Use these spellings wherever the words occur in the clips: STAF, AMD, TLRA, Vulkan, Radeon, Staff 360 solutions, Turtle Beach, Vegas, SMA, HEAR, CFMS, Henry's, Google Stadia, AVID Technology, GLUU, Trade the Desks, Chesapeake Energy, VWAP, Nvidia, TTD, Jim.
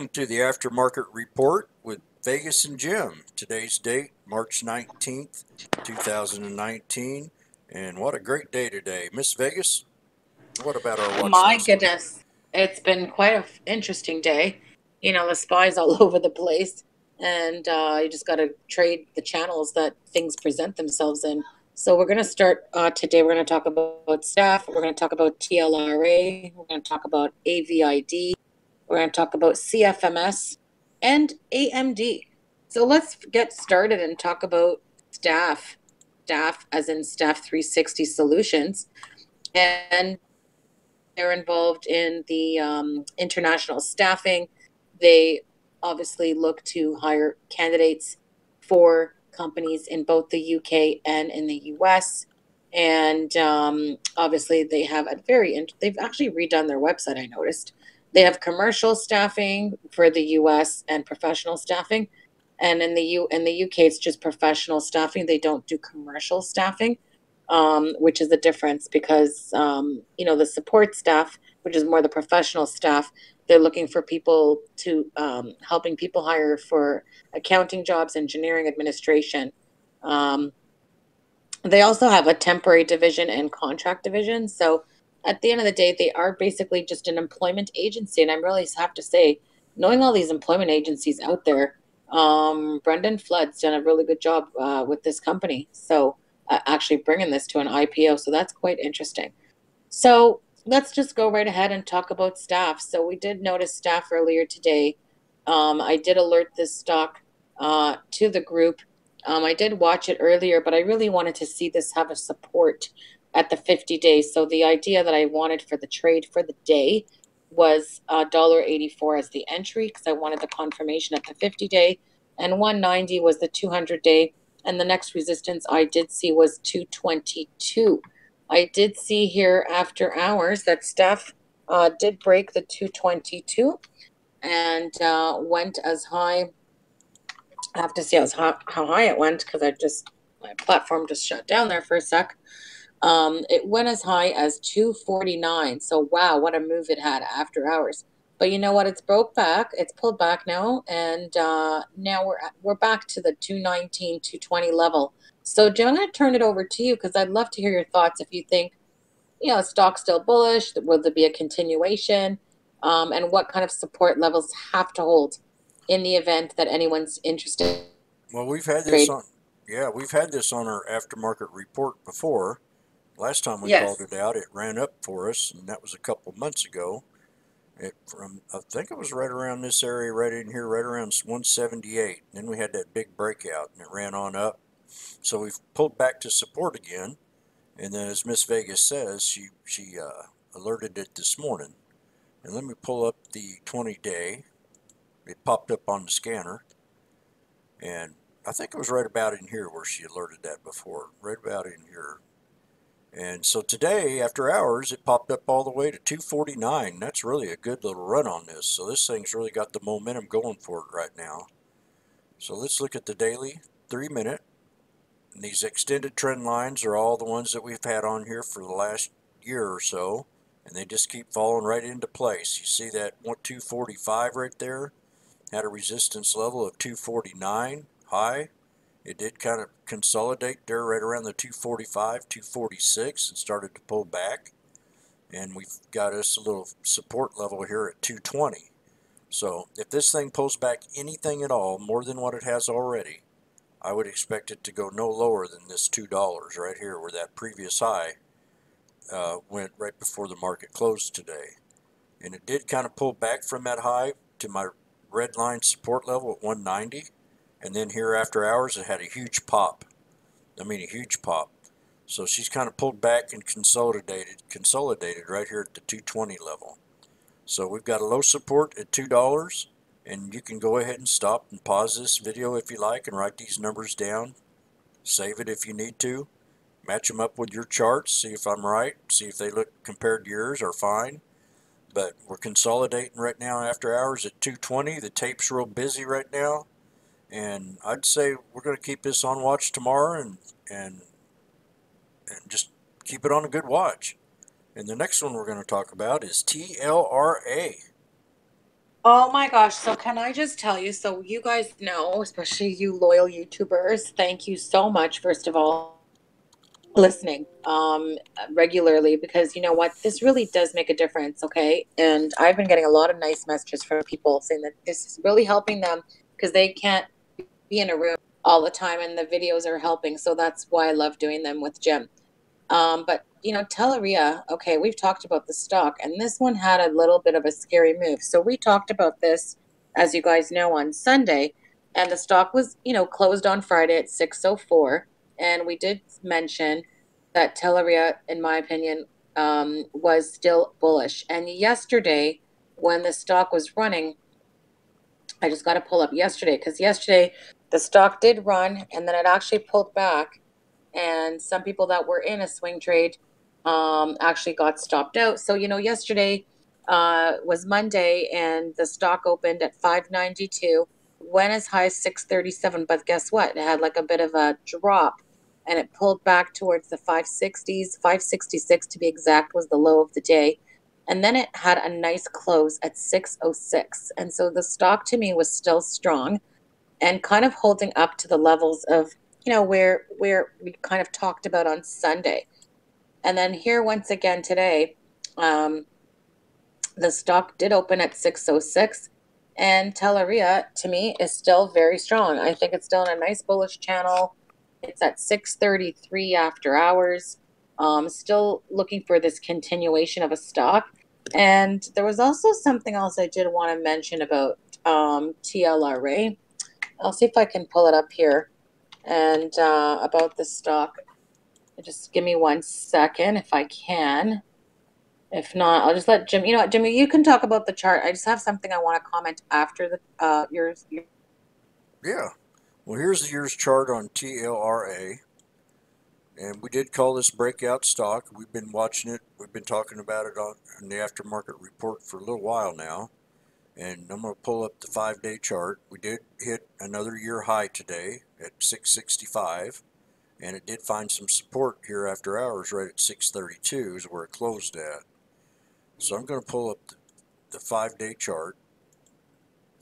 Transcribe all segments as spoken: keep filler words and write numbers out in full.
welcome to the Aftermarket Report with Vegas and Jim. Today's date, March nineteenth, two thousand nineteen, and what a great day today. Miss Vegas, what about our watch My list? Goodness, it's been quite an interesting day. You know, the spies all over the place, and uh, you just got to trade the channels that things present themselves in. So we're going to start uh, today. We're going to talk about staff. We're going to talk about T L R A. We're going to talk about A V I D. We're going to talk about C F M S and A M D. So let's get started and talk about staff. Staff as in Staff three sixty Solutions. And they're involved in the um, international staffing. They obviously look to hire candidates for companies in both the U K and in the U S, and um, obviously they have a very they've actually redone their website. I noticed they have commercial staffing for the U S and professional staffing, and in the U in the U K it's just professional staffing. They don't do commercial staffing, um, which is the difference, because um, you know, the support staff, which is more the professional staff, they're looking for people to um, helping people hire for accounting jobs, engineering, administration. Um, they also have a temporary division and contract division. So at the end of the day, they are basically just an employment agency. And I really have to say, knowing all these employment agencies out there, um, Brendan Flood's done a really good job uh, with this company. So uh, actually bringing this to an I P O. So that's quite interesting. So let's just go right ahead and talk about staff. So we did notice staff earlier today. Um, I did alert this stock uh, to the group. Um, I did watch it earlier, but I really wanted to see this have a support at the fifty days. So the idea that I wanted for the trade for the day was one dollar eighty-four as the entry, because I wanted the confirmation at the fifty day, and one ninety was the two hundred day, and the next resistance I did see was two twenty-two. I did see here after hours that staff uh, did break the two twenty-two and uh, went as high. I have to see how high it went, because I just, my platform just shut down there for a sec. Um, it went as high as two forty-nine. So wow, what a move it had after hours. But you know what? It's broke back. It's pulled back now, and uh, now we're we're back to the two nineteen, two twenty level. So, Jim, I'm going to turn it over to you, because I'd love to hear your thoughts. If you think, you know, stock's still bullish, will there be a continuation, um, and what kind of support levels have to hold in the event that anyone's interested? Well, we've had this on, yeah, we've had this on our aftermarket report before. Last time we yes. called it out, it ran up for us, and that was a couple months ago. It from I think it was right around this area, right in here, right around one seventy-eight. Then we had that big breakout, and it ran on up. So we've pulled back to support again, and then as Miss Vegas says, she, she uh, alerted it this morning. And let me pull up the twenty day. It popped up on the scanner, and I think it was right about in here where she alerted that before, right about in here. And so today, after hours, it popped up all the way to two forty-nine. That's really a good little run on this, so this thing's really got the momentum going for it right now. So let's look at the daily, three minute. And these extended trend lines are all the ones that we've had on here for the last year or so, and they just keep falling right into place. You see that two forty-five right there had a resistance level of two forty-nine high. It did kind of consolidate there right around the two forty-five, two forty-six and started to pull back, and we've got us a little support level here at two twenty. So if this thing pulls back anything at all more than what it has already, I would expect it to go no lower than this two dollars right here, where that previous high uh, went right before the market closed today. And it did kind of pull back from that high to my red line support level at one ninety. And then here after hours, it had a huge pop. I mean, a huge pop. So she's kind of pulled back and consolidated, consolidated right here at the two twenty level. So we've got a low support at two dollars. And you can go ahead and stop and pause this video if you like and write these numbers down. Save it if you need to. Match them up with your charts. See if I'm right. See if they look compared to yours are fine. But we're consolidating right now after hours at two twenty. The tape's real busy right now. And I'd say we're going to keep this on watch tomorrow and, and, and just keep it on a good watch. And the next one we're going to talk about is T L R A. Oh my gosh. So can I just tell you, so you guys know, especially you loyal YouTubers, thank you so much, first of all, listening um, regularly, because you know what, this really does make a difference. Okay. And I've been getting a lot of nice messages from people saying that this is really helping them because they can't be in a room all the time and the videos are helping. So that's why I love doing them with Jim. Um, but you know, T L R A, okay, we've talked about the stock, and this one had a little bit of a scary move. So we talked about this, as you guys know, on Sunday, and the stock was, you know, closed on Friday at six oh four. And we did mention that T L R A, in my opinion, um, was still bullish. And yesterday, when the stock was running, I just got to pull up yesterday, because yesterday the stock did run, and then it actually pulled back. And some people that were in a swing trade um, actually got stopped out. So, you know, yesterday uh, was Monday, and the stock opened at five ninety-two, went as high as six thirty-seven. But guess what? It had like a bit of a drop, and it pulled back towards the five sixties. five sixty-six, to be exact, was the low of the day. And then it had a nice close at six oh six. And so the stock, to me, was still strong and kind of holding up to the levels of, you know, where where we kind of talked about on Sunday. And then here once again today, um, the stock did open at six oh six, and T L R A to me is still very strong. I think it's still in a nice bullish channel. It's at six thirty-three after hours, um, still looking for this continuation of a stock. And there was also something else I did want to mention about um, T L R A. I'll see if I can pull it up here. And uh, about the stock, just give me one second if I can. If not, I'll just let Jim. You know what, Jimmy, you can talk about the chart. I just have something I want to comment after the uh, yours. Yeah. Well, here's the year's chart on T L R A. And we did call this breakout stock. We've been watching it. We've been talking about it on in the aftermarket report for a little while now. And I'm going to pull up the five-day chart. We did hit another year high today at six sixty-five, and it did find some support here after hours right at six thirty-two is where it closed at. So I'm going to pull up the five-day chart,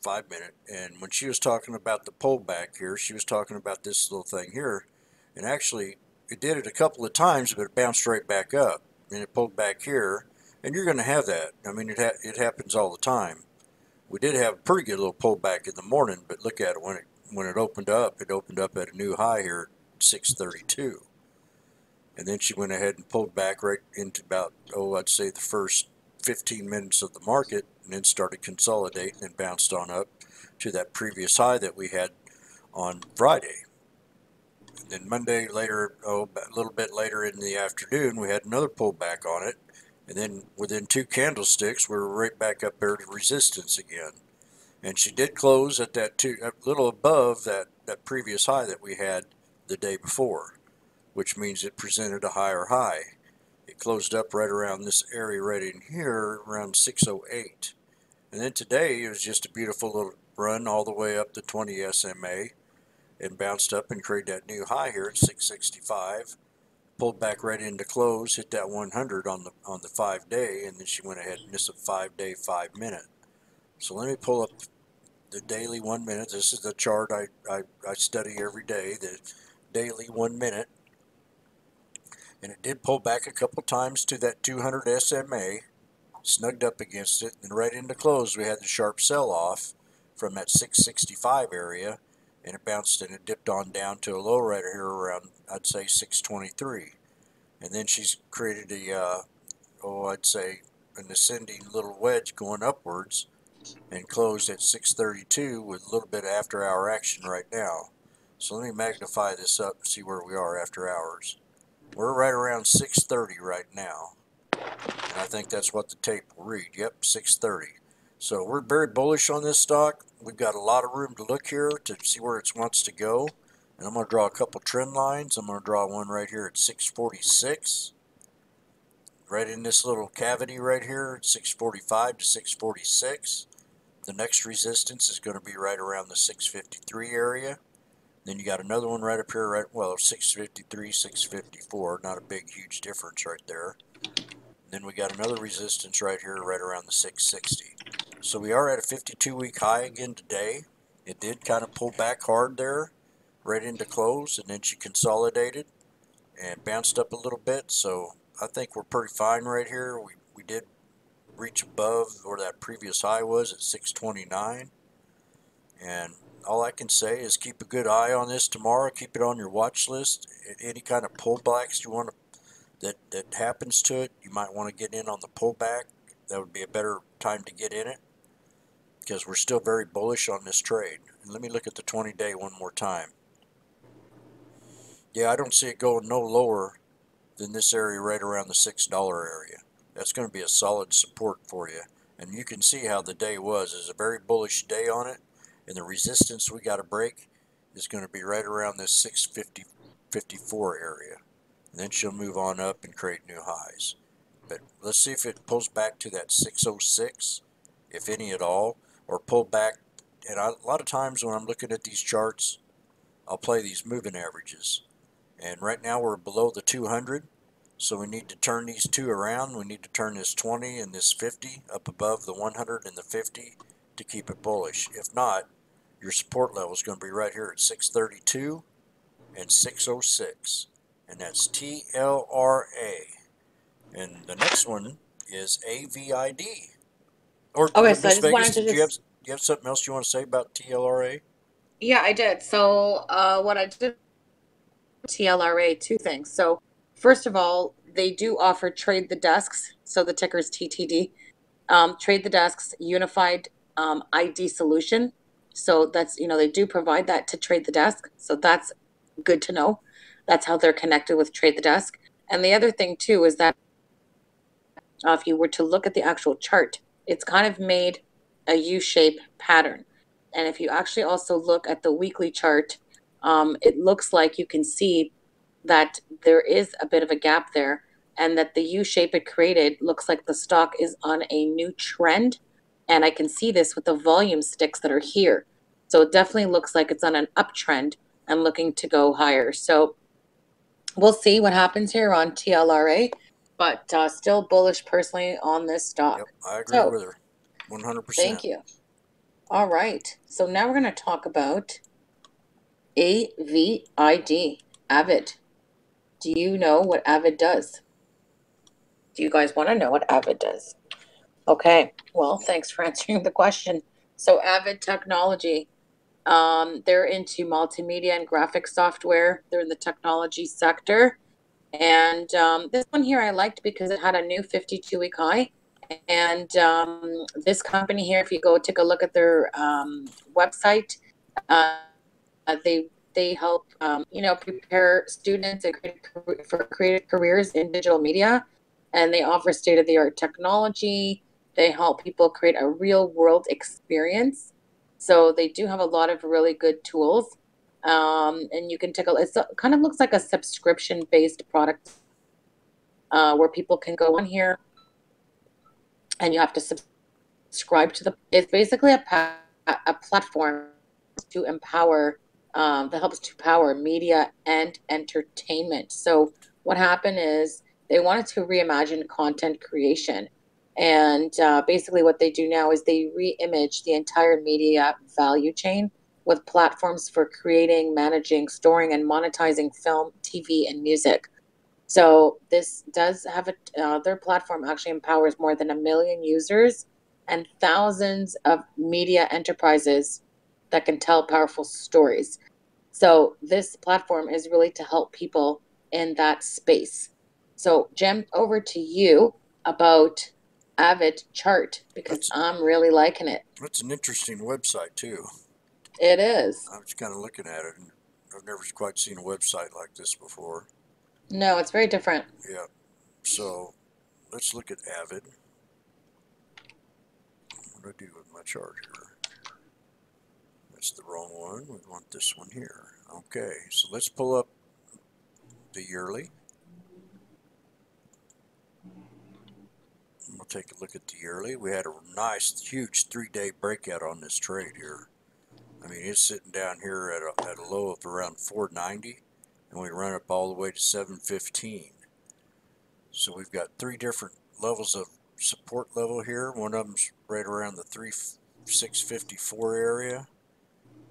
five-minute, and when she was talking about the pullback here, she was talking about this little thing here, and actually it did it a couple of times, but it bounced right back up, and it pulled back here, and you're going to have that. I mean, it, ha it happens all the time. We did have a pretty good little pullback in the morning, but look at it when it when it opened up. It opened up at a new high here at six thirty-two, and then she went ahead and pulled back right into about oh, I'd say the first fifteen minutes of the market, and then started consolidating and bounced on up to that previous high that we had on Friday. And then Monday later, oh, a little bit later in the afternoon, we had another pullback on it. And then within two candlesticks, we were right back up there to resistance again. And she did close at that two, a little above that, that previous high that we had the day before, which means it presented a higher high. It closed up right around this area right in here, around six oh eight. And then today, it was just a beautiful little run all the way up to twenty S M A and bounced up and created that new high here at six sixty-five. Pulled back right into close, hit that one hundred on the on the five day, and then she went ahead and missed a five day, five minute. So let me pull up the daily one minute. This is the chart I, I, I study every day, the daily one minute. And it did pull back a couple times to that two hundred S M A, snugged up against it, and right into close we had the sharp sell off from that six sixty-five area. And it bounced and it dipped on down to a low right here around, I'd say, six twenty-three. And then she's created a, uh, oh, I'd say, an ascending little wedge going upwards and closed at six thirty-two with a little bit of after-hour action right now. So let me magnify this up and see where we are after hours. We're right around six thirty right now. And I think that's what the tape will read. Yep, six thirty. So we're very bullish on this stock. We've got a lot of room to look here to see where it wants to go. And I'm going to draw a couple trend lines. I'm going to draw one right here at six forty-six. Right in this little cavity right here at six forty-five to six forty-six. The next resistance is going to be right around the six fifty-three area. Then you got another one right up here, right, well, six fifty-three, six fifty-four. Not a big, huge difference right there. Then we got another resistance right here right around the six sixty. So we are at a fifty-two week high again today. It did kind of pull back hard there, right into close, and then she consolidated and bounced up a little bit. So I think we're pretty fine right here. We, we did reach above where that previous high was at six twenty-nine. And all I can say is keep a good eye on this tomorrow. Keep it on your watch list. Any kind of pullbacks you want to, that, that happens to it, you might want to get in on the pullback. That would be a better time to get in it because we're still very bullish on this trade. And let me look at the twenty day one more time. Yeah, I don't see it going no lower than this area right around the six dollar area. That's going to be a solid support for you. And you can see how the day was. It's a very bullish day on it. And the resistance we got to break is going to be right around this six fifty, fifty-four area. And then she'll move on up and create new highs. But let's see if it pulls back to that six oh six, if any at all, or pull back. And I, a lot of times when I'm looking at these charts, I'll play these moving averages. And right now we're below the two hundred. So we need to turn these two around. We need to turn this twenty and this fifty up above the one hundred and the fifty to keep it bullish. If not, your support level is going to be right here at six thirty-two and six oh six, and that's T L R A. And the next one is A V I D. Or okay, so I just Vegas, wanted to just... Do you, have, do you have something else you want to say about T L R A? Yeah, I did. So uh, what I did T L R A, two things. So first of all, they do offer Trade the Desks. So the ticker is T T D. Um, Trade the Desks Unified um, I D Solution. So that's, you know, they do provide that to Trade the Desk. So that's good to know. That's how they're connected with Trade the Desk. And the other thing, too, is that uh, if you were to look at the actual chart, it's kind of made a U-shape pattern. And if you actually also look at the weekly chart, um, it looks like you can see that there is a bit of a gap there and that the U-shape it created looks like the stock is on a new trend. And I can see this with the volume sticks that are here. So it definitely looks like it's on an uptrend and looking to go higher. So we'll see what happens here on T L R A, but uh, still bullish personally on this stock. Yep, I agree so, with her, one hundred percent. Thank you. All right. So now we're going to talk about A V I D, AVID. Do you know what AVID does? Do you guys want to know what AVID does? Okay, well, thanks for answering the question. So AVID Technology, um, they're into multimedia and graphic software. They're in the technology sector. And um, this one here I liked because it had a new fifty-two week high. And um, this company here, if you go take a look at their um, website, uh, they they help, um, you know, prepare students for creative careers in digital media. And they offer state-of-the-art technology. They help people create a real-world experience. So they do have a lot of really good tools. Um, and you can take a look. It kind of looks like a subscription-based product uh, where people can go on here and you have to subscribe to the. It's basically a, a platform to empower, um, that helps to power media and entertainment. So what happened is they wanted to reimagine content creation. And uh, basically what they do now is they re-image the entire media value chain with platforms for creating, managing, storing, and monetizing film, T V, and music. So this does have a, uh, their platform actually empowers more than a million users and thousands of media enterprises that can tell powerful stories. So this platform is really to help people in that space. So Jim, over to you about AVID chart, because that's, I'm really liking it. That's an interesting website too. It is. I was kind of looking at it, and I've never quite seen a website like this before. No, it's very different. Yeah. So let's look at AVID. What do I do with my chart here? That's the wrong one. We want this one here. Okay. So let's pull up the yearly. We'll take a look at the yearly. We had a nice, huge three-day breakout on this trade here. I mean, it's sitting down here at a, at a low of around four ninety, and we run up all the way to seven fifteen. So we've got three different levels of support level here. One of them's right around the three six fifty-four area.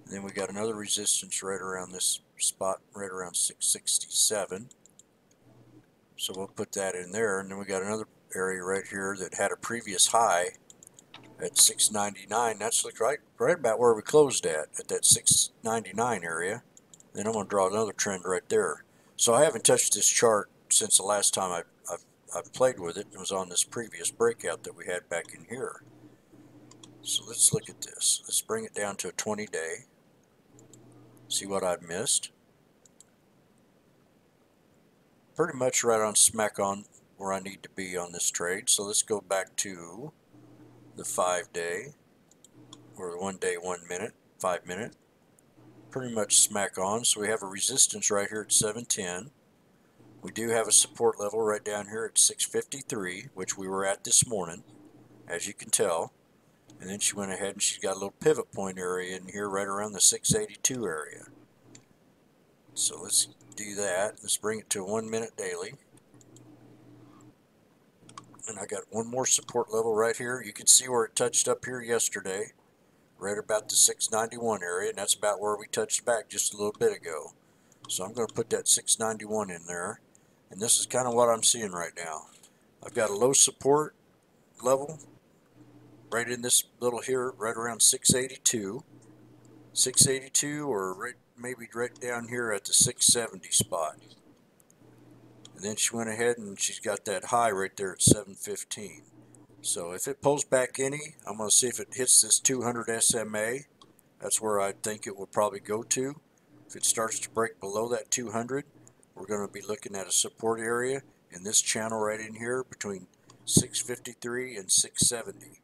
And then we got another resistance right around this spot, right around six sixty-seven. So we'll put that in there. And then we got another area right here that had a previous high at six ninety-nine. That's like right, right about where we closed at, at that six ninety-nine area. Then I'm going to draw another trend right there. So I haven't touched this chart since the last time I've, I've, I've played with it. It was on this previous breakout that we had back in here. So let's look at this. Let's bring it down to a twenty day. See what I've missed. Pretty much right on smack on where I need to be on this trade. So let's go back to the five day or the one day, one minute, five minute. Pretty much smack on. So we have a resistance right here at seven ten. We do have a support level right down here at six fifty-three, which we were at this morning, as you can tell. And then she went ahead and she's got a little pivot point area in here right around the six eighty-two area. So let's do that. Let's bring it to one minute daily. And I got one more support level right here. You can see where it touched up here yesterday, right about the six ninety-one area. And that's about where we touched back just a little bit ago. So I'm going to put that six ninety-one in there. And this is kind of what I'm seeing right now. I've got a low support level right in this little here, right around six eighty-two. six eighty-two or right, maybe right down here at the six seventy spot. And then she went ahead and she's got that high right there at seven fifteen. So if it pulls back any, I'm going to see if it hits this two hundred S M A. That's where I think it will probably go to. If it starts to break below that two hundred, we're going to be looking at a support area in this channel right in here between six fifty-three and six seventy.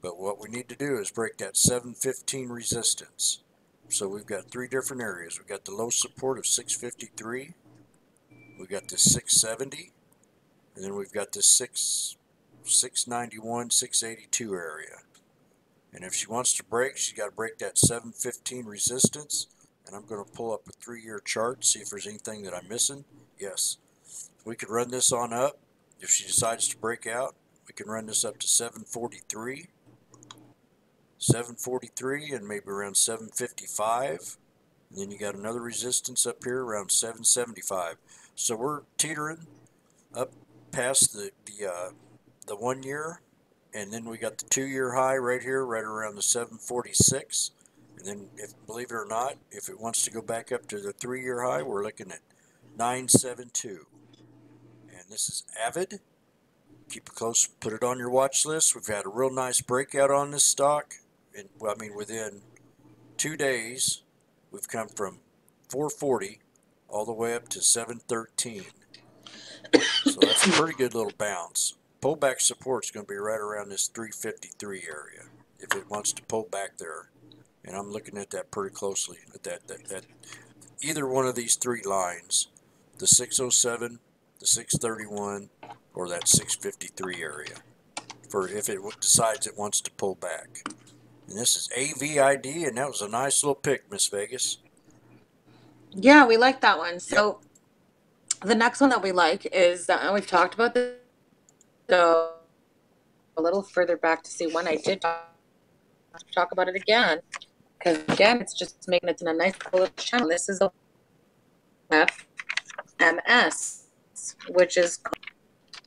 But what we need to do is break that seven fifteen resistance. So we've got three different areas. We've got the low support of six fifty-three. We've got this six seventy. And then we've got this six ninety-one, six eighty-two area. And if she wants to break, she's got to break that seven fifteen resistance. And I'm going to pull up a three year chart, see if there's anything that I'm missing. Yes. We could run this on up. If she decides to break out, we can run this up to seven forty-three. seven forty-three and maybe around seven fifty-five. And then you got another resistance up here around seven seventy-five. So we're teetering up past the the uh, the one year, and then we got the two year high right here, right around the seven forty-six. And then, if believe it or not, if it wants to go back up to the three year high, we're looking at nine seventy-two. And this is AVID. Keep it close. Put it on your watch list. We've had a real nice breakout on this stock. And, well, I mean, within two days, we've come from four forty all the way up to seven thirteen. So that's a pretty good little bounce. Pullback support is going to be right around this three fifty-three area if it wants to pull back there. And I'm looking at that pretty closely. At that, that, that, either one of these three lines, the six oh seven, the six thirty-one, or that six fifty-three area, for if it decides it wants to pull back. And this is A V I D, and that was a nice little pick, Miss Vegas. Yeah, we like that one. So yep. The next one that we like is that, and we've talked about this, so a little further back to see when I did talk, talk about it again, because again, it's just making it in a nice little channel. This is the C F M S, which is,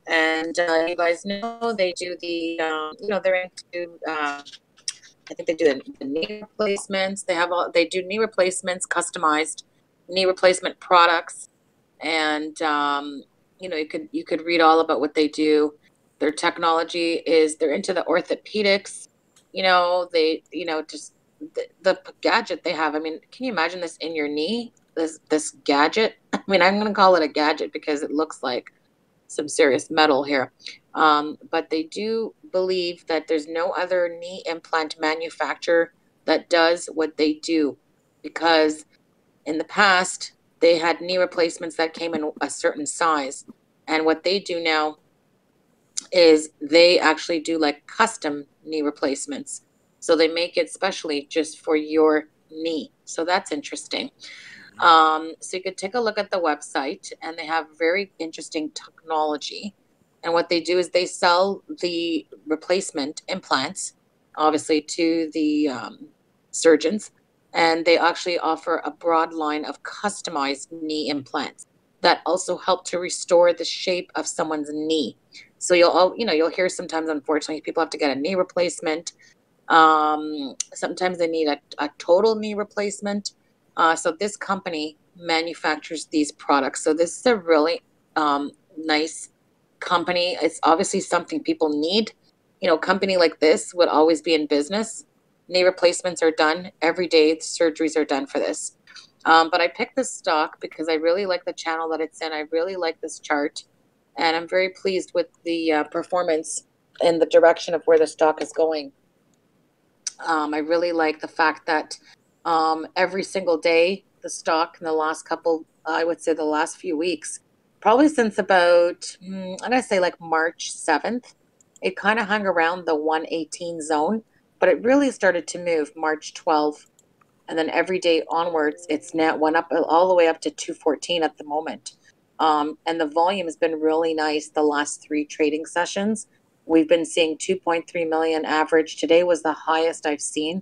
and uh, you guys know they do the, um, you know, they're into, uh, I think they do the knee replacements. They have all, they do knee replacements, customized knee replacement products, and um, you know, you could you could read all about what they do. Their technology is they're into the orthopedics. You know, they you know just the, the gadget they have. I mean, can you imagine this in your knee? This this gadget. I mean, I'm gonna call it a gadget because it looks like some serious metal here. Um, but they do believe that there's no other knee implant manufacturer that does what they do, because in the past they had knee replacements that came in a certain size, and what they do now is they actually do like custom knee replacements. So they make it specially just for your knee. So that's interesting. Um, so you could take a look at the website, and they have very interesting technology. And what they do is they sell the replacement implants, obviously, to the um, surgeons. And they actually offer a broad line of customized knee implants that also help to restore the shape of someone's knee. So you'll all, you know, you'll hear sometimes, unfortunately, people have to get a knee replacement. Um, sometimes they need a, a total knee replacement. Uh, so this company manufactures these products. So this is a really um, nice company. It's obviously something people need. You know, a company like this would always be in business. Knee replacements are done every day. The surgeries are done for this. Um, but I picked this stock because I really like the channel that it's in. I really like this chart. And I'm very pleased with the uh, performance and the direction of where the stock is going. Um, I really like the fact that um, every single day, the stock in the last couple, I would say the last few weeks, probably since about, I'm going to say like March seventh, it kind of hung around the one eighteen zone, but it really started to move March twelfth. And then every day onwards, it's now went up all the way up to two fourteen at the moment. Um, and the volume has been really nice the last three trading sessions. We've been seeing two point three million average. Today was the highest I've seen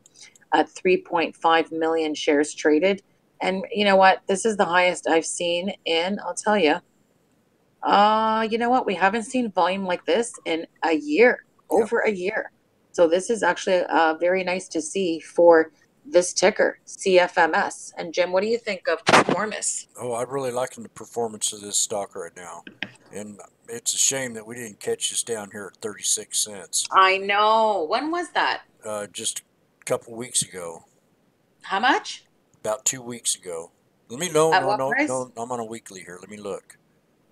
at three point five million shares traded. And you know what? This is the highest I've seen in, I'll tell you, uh, you know what? We haven't seen volume like this in a year, over a year. So this is actually uh, very nice to see for this ticker, C F M S. And Jim, what do you think of performance? Oh, I'm really liking the performance of this stock right now. And it's a shame that we didn't catch this down here at thirty-six cents. I know. When was that? Uh, just a couple weeks ago. How much? About two weeks ago. Let me know. No, no, no, I'm on a weekly here. Let me look.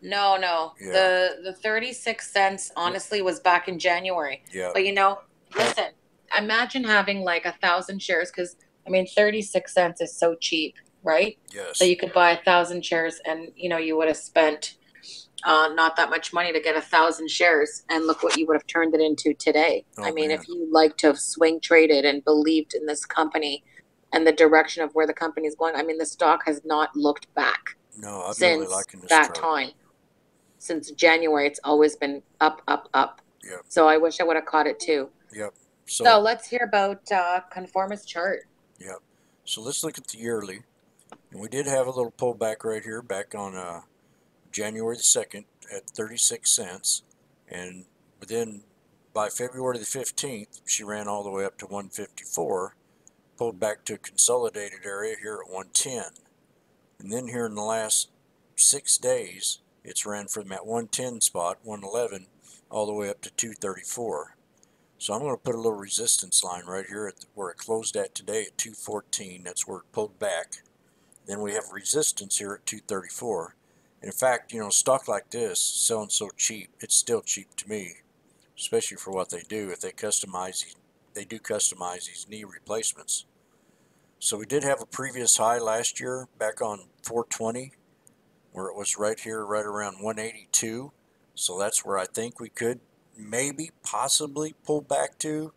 No, no. Yeah. The the thirty-six cents, honestly, was back in January. Yeah. But, you know, listen, imagine having like a thousand shares because, I mean, thirty-six cents is so cheap, right? Yes. So you could buy a thousand shares and, you know, you would have spent uh, not that much money to get a thousand shares. And look what you would have turned it into today. Oh, I mean, man. If you like to have swing traded and believed in this company and the direction of where the company is going. I mean, the stock has not looked back no, I've since really liking this that chart. time. Since January, it's always been up, up, up. Yep. So I wish I would have caught it too. Yep. So, so let's hear about uh, conformist chart. Yep. So let's look at the yearly. And we did have a little pullback right here back on uh, January the second at thirty-six cents. And but then by February the fifteenth, she ran all the way up to one fifty-four. Pulled back to a consolidated area here at one ten, and then here in the last six days it's ran from that one ten spot, one eleven, all the way up to two thirty-four. So I'm going to put a little resistance line right here at the, where it closed at today at two fourteen. That's where it pulled back. Then we have resistance here at two thirty-four. And in fact, you know, stock like this selling so cheap, it's still cheap to me, especially for what they do. If they customize these, they do customize these knee replacements. So we did have a previous high last year back on four twenty, where it was right here, right around one eighty-two. So that's where I think we could maybe possibly pull back to,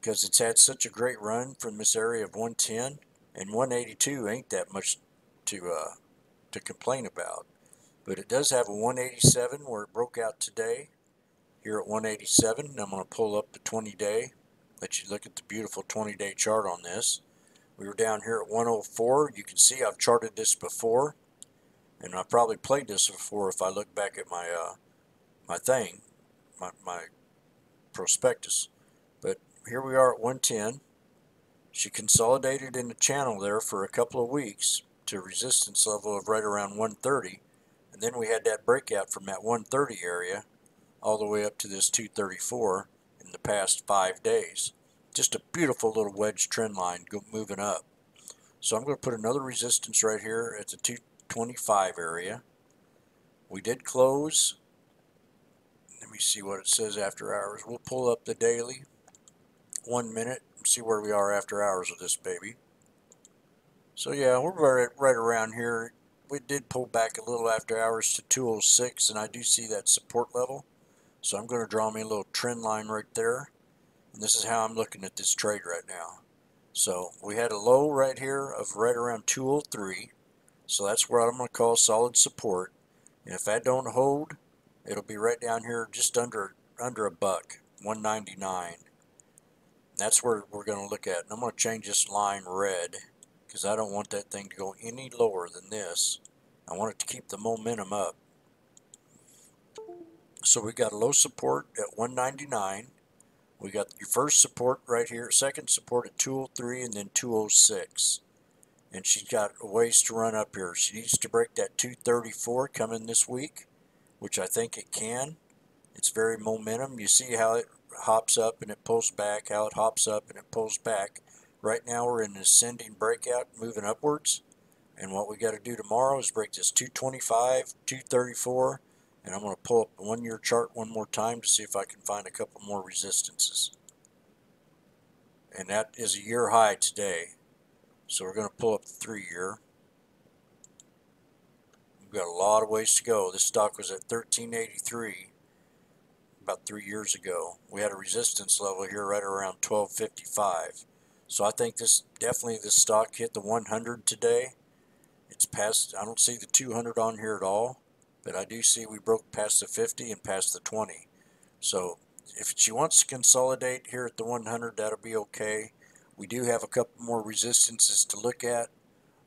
because it's had such a great run from this area of one ten, and one eighty-two ain't that much to uh, to complain about. But it does have a one eighty-seven where it broke out today here at one eighty-seven. I'm going to pull up the twenty day. Let you look at the beautiful twenty day chart on this. We were down here at one oh four. You can see I've charted this before, and I probably played this before if I look back at my uh, my thing, my, my prospectus. But here we are at one ten. She consolidated in the channel there for a couple of weeks to a resistance level of right around one thirty, and then we had that breakout from that one thirty area all the way up to this two thirty-four. In the past five days, just a beautiful little wedge trend line go, moving up. So I'm going to put another resistance right here at the two twenty-five area. We did close. Let me see what it says after hours. We'll pull up the daily one minute and see where we are after hours of this baby. So yeah, we're right, right around here. We did pull back a little after hours to two oh six, and I do see that support level. So I'm going to draw me a little trend line right there. And this is how I'm looking at this trade right now. So we had a low right here of right around two oh three. So that's what I'm going to call solid support. And if that don't hold, It'll be right down here just under under a buck, one ninety-nine. That's where we're going to look at. And I'm going to change this line red because I don't want that thing to go any lower than this. I want it to keep the momentum up. So we got a low support at one ninety-nine. We got your first support right here, second support at two oh three, and then two oh six. And she's got a ways to run up here. She needs to break that two thirty-four coming this week, which I think it can. It's very momentum. You see how it hops up and it pulls back, how it hops up and it pulls back. Right now we're in an ascending breakout, moving upwards. And what we got to do tomorrow is break this two twenty-five, two thirty-four, and I'm going to pull up the one-year chart one more time to see if I can find a couple more resistances. And that is a year high today. So we're going to pull up the three-year. We've got a lot of ways to go. This stock was at thirteen eighty-three about three years ago. We had a resistance level here right around twelve fifty-five. So I think this definitely this stock hit the one hundred today. It's past. I don't see the two hundred on here at all. But I do see we broke past the fifty and past the twenty. So if she wants to consolidate here at the one hundred, that'll be okay. We do have a couple more resistances to look at.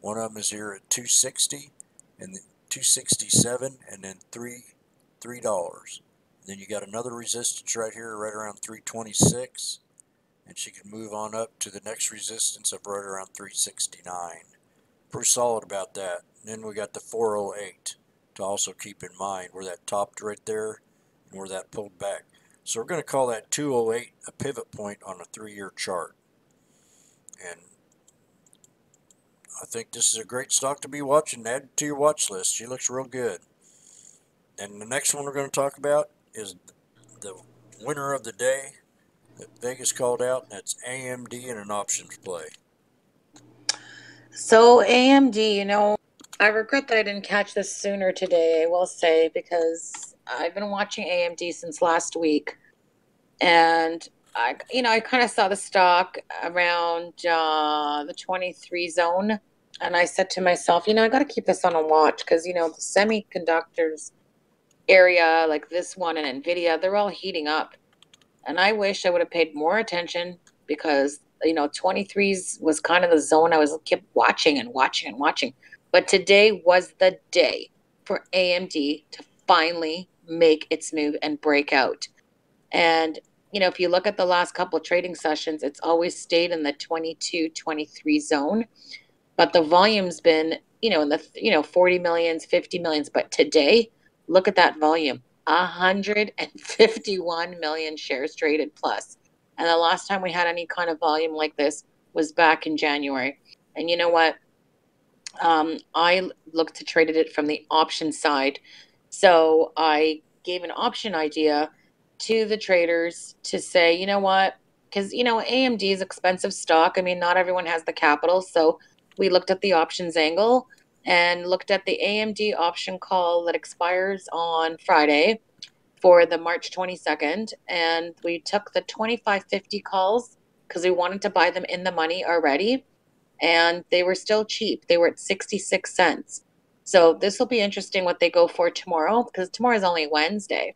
One of them is here at two sixty and two sixty-seven, and then three three dollars. Then you got another resistance right here, right around three twenty-six, and she can move on up to the next resistance of right around three sixty-nine. Pretty solid about that. And then we got the four oh eight. To also keep in mind where that topped right there and where that pulled back. So we're going to call that two oh eight a pivot point on a three-year chart. And I think this is a great stock to be watching. Add it to your watch list. She looks real good. And the next one we're going to talk about is the winner of the day that Vegas called out, and that's A M D in an options play. So A M D, you know, I regret that I didn't catch this sooner today, I will say, because I've been watching A M D since last week. And, I, you know, I kind of saw the stock around uh, the twenty-three zone. And I said to myself, you know, I got to keep this on a watch because, you know, the semiconductors area, like this one and Nvidia, they're all heating up. And I wish I would have paid more attention because, you know, twenty-threes was kind of the zone I was kept watching and watching and watching. But today was the day for A M D to finally make its move and break out. And, you know, if you look at the last couple of trading sessions, it's always stayed in the twenty-two, twenty-three zone. But the volume's been, you know, in the, you know, forty millions, fifty millions. But today, look at that volume, one hundred fifty-one million shares traded plus. And the last time we had any kind of volume like this was back in January. And you know what? Um, I looked to trade it from the option side. So I gave an option idea to the traders to say, you know what, because, you know, A M D is expensive stock. I mean, not everyone has the capital. So we looked at the options angle and looked at the A M D option call that expires on Friday for the March twenty-second. And we took the twenty-five fifty calls because we wanted to buy them in the money already. And they were still cheap. They were at sixty-six cents. So this will be interesting what they go for tomorrow, because tomorrow is only Wednesday.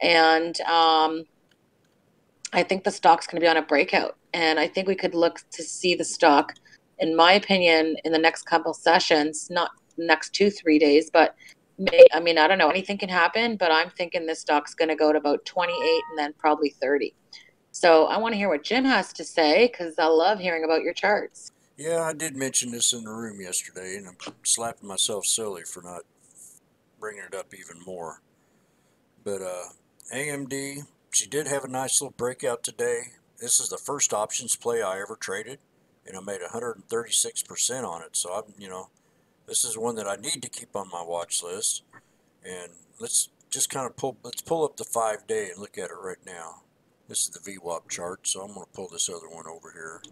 And um, I think the stock's going to be on a breakout. And I think we could look to see the stock, in my opinion, in the next couple sessions, not next two, three days. But, may, I mean, I don't know. Anything can happen. But I'm thinking this stock's going to go to about twenty-eight and then probably thirty. So I want to hear what Jim has to say, because I love hearing about your charts. Yeah, I did mention this in the room yesterday, and I'm slapping myself silly for not bringing it up even more. But uh, A M D, she did have a nice little breakout today. This is the first options play I ever traded, and I made one hundred thirty-six percent on it. So, I'm, you know, this is one that I need to keep on my watch list. And let's just kind of pull, let's pull up the five-day and look at it right now. This is the V WAP chart, so I'm going to pull this other one over here.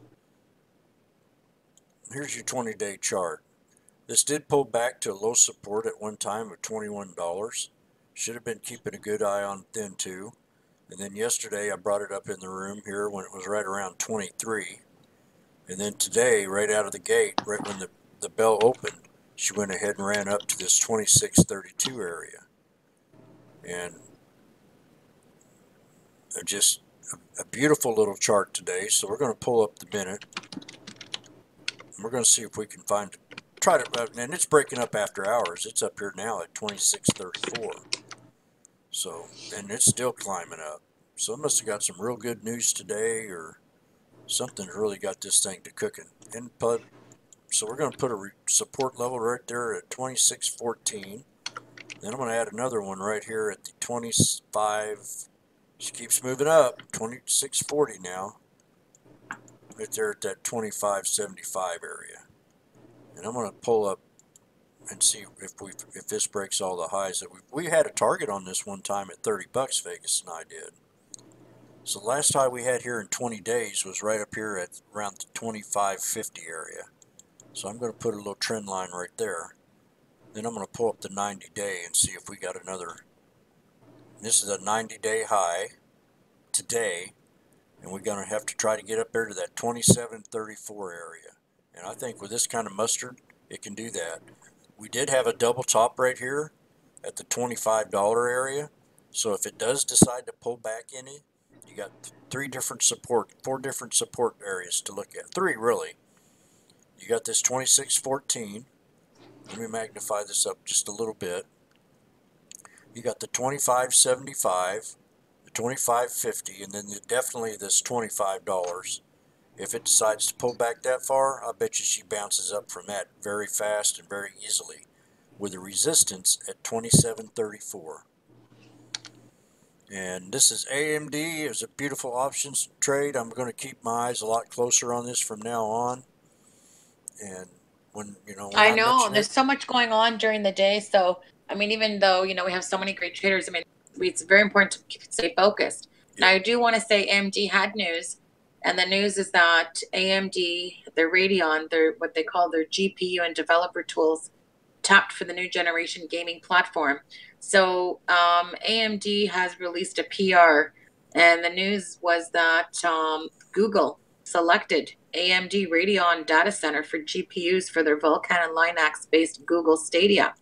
Here's your twenty-day chart. This did pull back to a low support at one time of twenty-one dollars. Should have been keeping a good eye on then too. And then yesterday I brought it up in the room here when it was right around twenty-three. And then today, right out of the gate, right when the, the bell opened, she went ahead and ran up to this twenty-six thirty-two area. And just a beautiful little chart today. So we're going to pull up the minute. And we're going to see if we can find, try to, and it's breaking up after hours. It's up here now at twenty-six thirty-four. So, and it's still climbing up. So it must have got some real good news today, or something's really got this thing to cooking. And put, so we're going to put a support level right there at twenty-six fourteen. Then I'm going to add another one right here at the twenty-five. She keeps moving up, twenty-six forty now. Right there at that twenty-five seventy-five area. And I'm going to pull up and see if we if this breaks all the highs that we we had a target on this one time at thirty bucks. Vegas and I did. So the last high we had here in twenty days was right up here at around the twenty-five fifty area. So I'm going to put a little trend line right there. Then I'm going to pull up the ninety day and see if we got another. This is a ninety day high today, and we're going to have to try to get up there to that twenty-seven thirty-four area. And I think with this kind of mustard, it can do that. We did have a double top right here at the twenty-five dollar area. So if it does decide to pull back any, you got three different support, four different support areas to look at. Three, really. You got this twenty-six fourteen. Let me magnify this up just a little bit. You got the twenty-five seventy-five, the twenty-five fifty, and then the, definitely this twenty-five dollars. If it decides to pull back that far, I bet you she bounces up from that very fast and very easily, with a resistance at twenty-seven thirty-four. And this is A M D. It's a beautiful options trade. I'm going to keep my eyes a lot closer on this from now on. And when you know, when I know I there's it, so much going on during the day, so. I mean, even though, you know, we have so many great traders, I mean, it's very important to keep, stay focused. Yeah. Now, I do want to say A M D had news, and the news is that A M D, their Radeon, their what they call their G P U and developer tools, tapped for the new generation gaming platform. So um, A M D has released a P R, and the news was that um, Google selected A M D Radeon data center for G P Us for their Vulkan and Linux-based Google Stadia.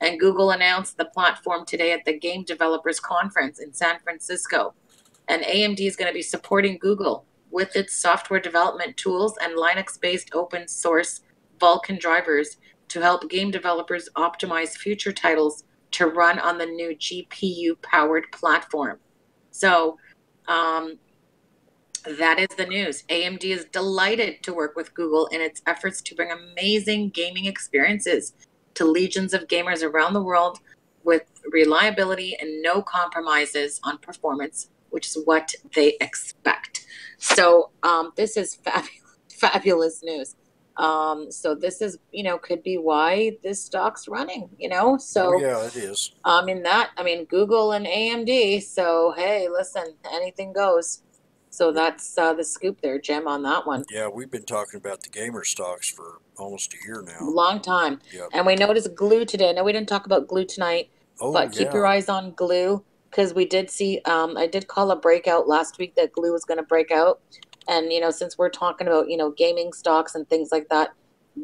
And Google announced the platform today at the Game Developers Conference in San Francisco. And A M D is going to be supporting Google with its software development tools and Linux-based open source Vulkan drivers to help game developers optimize future titles to run on the new G P U-powered platform. So um, that is the news. A M D is delighted to work with Google in its efforts to bring amazing gaming experiences to legions of gamers around the world with reliability and no compromises on performance, which is what they expect. So um, this is fabulous, fabulous news. Um, so this is, you know, could be why this stock's running, you know? So oh, yeah, it is. I um, mean that, I mean, Google and A M D. So, hey, listen, anything goes. So that's uh, the scoop there, Jim, on that one. Yeah, we've been talking about the gamer stocks for almost a year now. Long time. Yep. And we noticed GLUU today. No, we didn't talk about GLUU tonight, oh, but keep yeah. your eyes on GLUU, because we did see, um, I did call a breakout last week that GLUU was going to break out. And, you know, since we're talking about, you know, gaming stocks and things like that,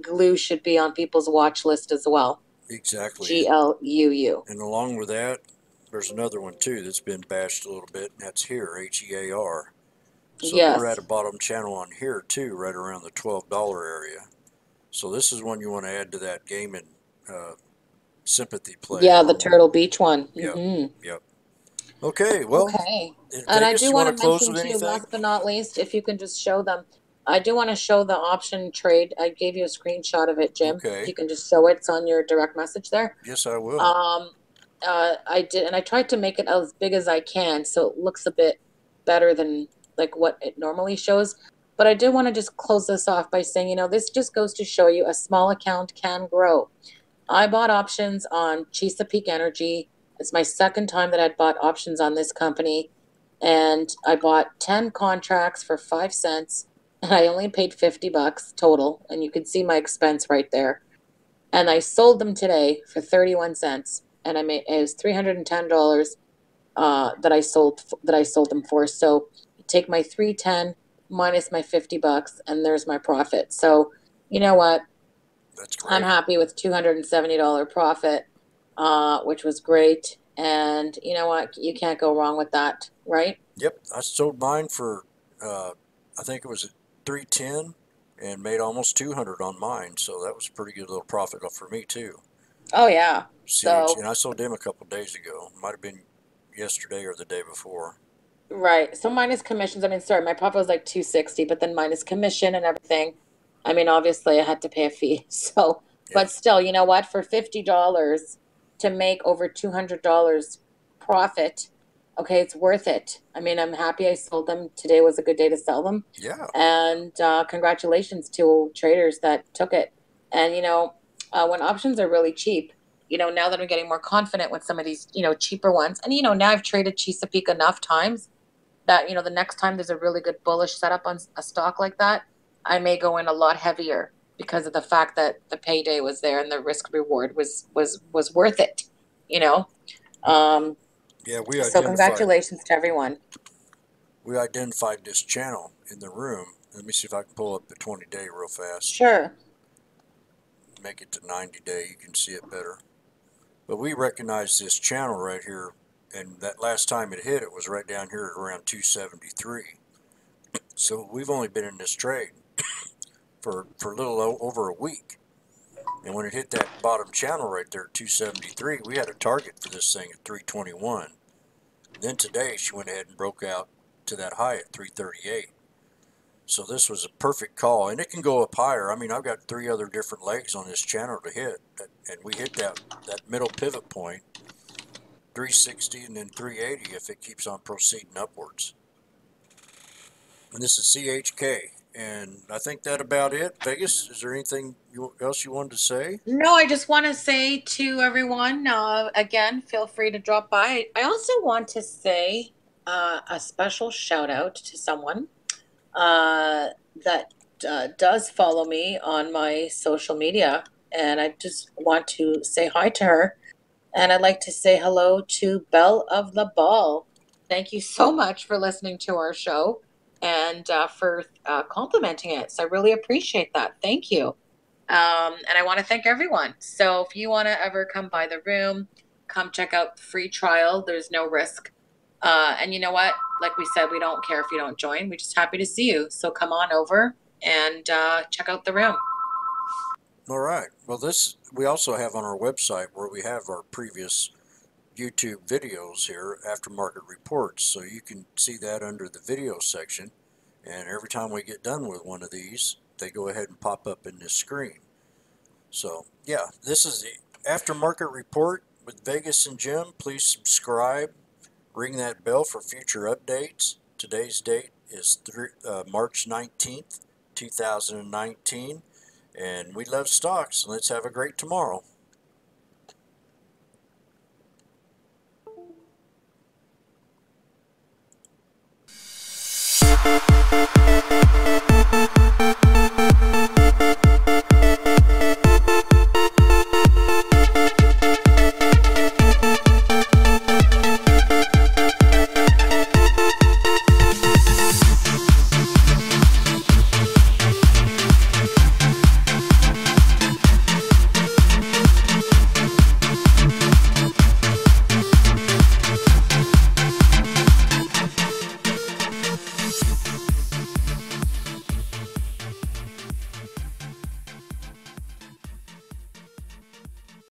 GLUU should be on people's watch list as well. Exactly. G L U U. And along with that, there's another one, too, that's been bashed a little bit, and that's HEAR, H E A R. So yes. We're at a bottom channel on HEAR too, right around the twelve dollar area. So this is one you want to add to that gaming uh, sympathy play. Yeah, the Turtle Beach one. Yep, mm-hmm. Yep. Okay, well. Okay. And I do want to mention to you, last but not least, if you can just show them. I do want to show the option trade. I gave you a screenshot of it, Jim. Okay. If you can just show it. It's on your direct message there. Yes, I will. Um, uh, I did, and I tried to make it as big as I can, so it looks a bit better than like what it normally shows. But I do want to just close this off by saying, you know, this just goes to show you a small account can grow. I bought options on Chesapeake Energy. It's my second time that I'd bought options on this company. And I bought ten contracts for five cents. And I only paid fifty bucks total. And you can see my expense right there. And I sold them today for thirty-one cents. And I made, it was three hundred ten dollars uh, that I sold, that I sold them for. So take my three ten minus my fifty bucks, and there's my profit. So you know what? That's great. I'm happy with two hundred seventy dollar profit, uh, which was great. And you know what? You can't go wrong with that, right? Yep. I sold mine for, uh, I think it was three ten, and made almost two hundred on mine. So that was a pretty good little profit for me too. Oh yeah. So, and I sold them a couple of days ago. Might have been yesterday or the day before. Right. So minus commissions. I mean, sorry, my profit was like two sixty, but then minus commission and everything. I mean, obviously I had to pay a fee. So, yeah. But still, you know what? For fifty dollars to make over two hundred dollars profit, okay, it's worth it. I mean, I'm happy I sold them. Today was a good day to sell them. Yeah. And uh, congratulations to traders that took it. And, you know, uh, when options are really cheap, you know, now that I'm getting more confident with some of these, you know, cheaper ones. And, you know, now I've traded Chesapeake enough times that, you know, the next time there's a really good bullish setup on a stock like that, I may go in a lot heavier because of the fact that the payday was there and the risk reward was, was, was worth it, you know? Um, yeah, we so congratulations to everyone. We identified this channel in the room. Let me see if I can pull up the twenty day real fast. Sure. Make it to ninety day. You can see it better. But we recognize this channel right here, and that last time it hit, it was right down here at around two seventy-three. So we've only been in this trade for, for a little over a week. And when it hit that bottom channel right there, two seventy-three, we had a target for this thing at three twenty-one. And then today she went ahead and broke out to that high at three thirty-eight. So this was a perfect call, and it can go up higher. I mean, I've got three other different legs on this channel to hit, and we hit that, that middle pivot point, three sixty and then three eighty if it keeps on proceeding upwards. And this is C H K, and I think that about it. Vegas, is there anything you, else you wanted to say? No, I just want to say to everyone, uh, again, feel free to drop by. I also want to say uh, a special shout-out to someone uh that uh, does follow me on my social media, and I just want to say hi to her, and I'd like to say hello to Belle of the Ball. Thank you so much for listening to our show and uh, for uh, complimenting it, so I really appreciate that. Thank you. Um and I want to thank everyone. So if you want to ever come by the room, come check out the free trial. There's no risk. Uh, and you know what? Like we said, we don't care if you don't join. We're just happy to see you. So come on over and uh, check out the room. All right. Well, this we also have on our website where we have our previous YouTube videos here, aftermarket reports. So you can see that under the video section. And every time we get done with one of these, they go ahead and pop up in this screen. So, yeah, this is the aftermarket report with Vegas and Jim. Please subscribe. Ring that bell for future updates. Today's date is uh, March nineteenth, two thousand nineteen. And we love stocks. Let's have a great tomorrow.